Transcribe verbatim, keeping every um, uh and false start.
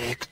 Take